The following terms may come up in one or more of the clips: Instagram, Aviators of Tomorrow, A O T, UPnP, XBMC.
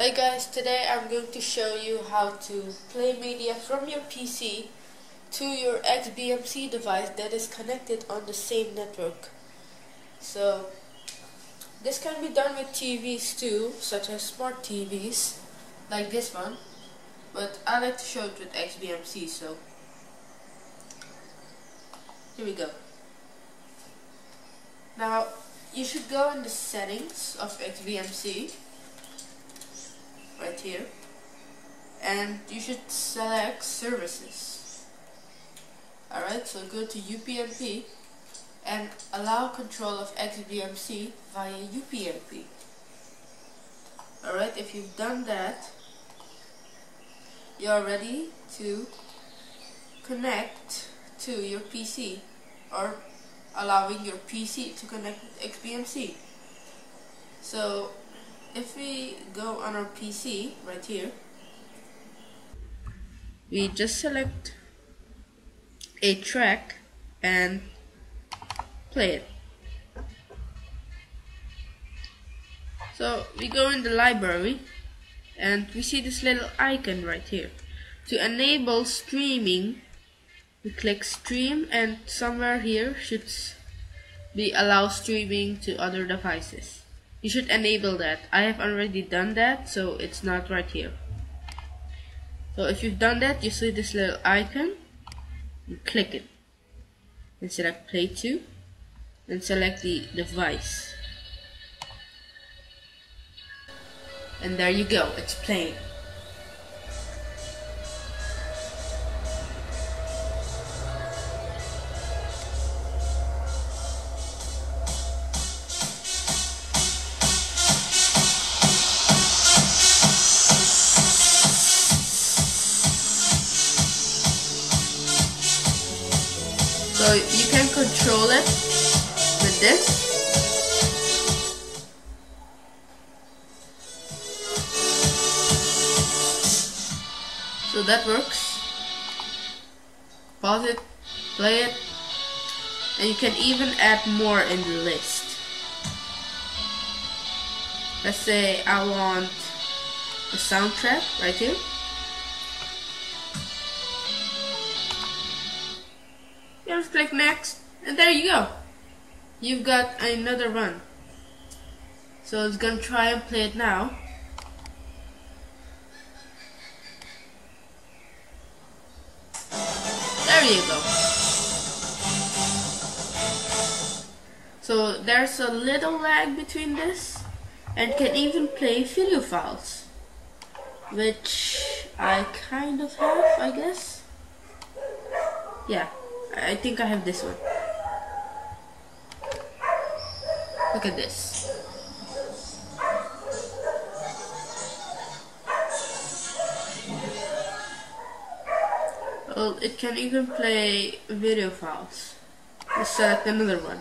Hey guys, today I'm going to show you how to play media from your PC to your XBMC device that is connected on the same network. So this can be done with TVs too, such as smart TVs like this one, but I like to show it with XBMC, so here we go. Now you should go in the settings of XBMC right here, and you should select services. Alright, so go to UPnP and allow control of XBMC via UPnP. Alright, if you've done that, you're ready to connect to your PC, or allowing your PC to connect with XBMC. So if we go on our PC right here, we just select a track and play it. So we go in the library and we see this little icon right here. To enable streaming, we click stream, and somewhere here should be allow streaming to other devices. You should enable that. I have already done that, so it's not right here. So if you've done that, you see this little icon, you click it and select play to, and select the device, and there you go, it's playing. So you can control it with this. So that works. Pause it, play it, and you can even add more in the list. Let's say I want a soundtrack right here. Just click next, and there you go. You've got another one. So it's gonna try and play it now. There you go. So there's a little lag between this, and can even play video files, which I kind of have, I guess. Yeah. I think I have this one. Look at this. Well, it can even play video files. Let's select another one.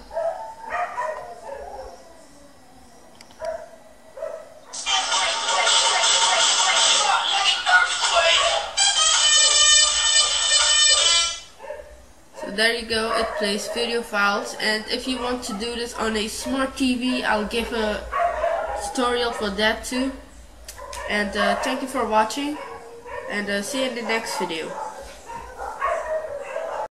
There you go, it plays video files. And if you want to do this on a smart TV, I'll give a tutorial for that too. And thank you for watching, and see you in the next video.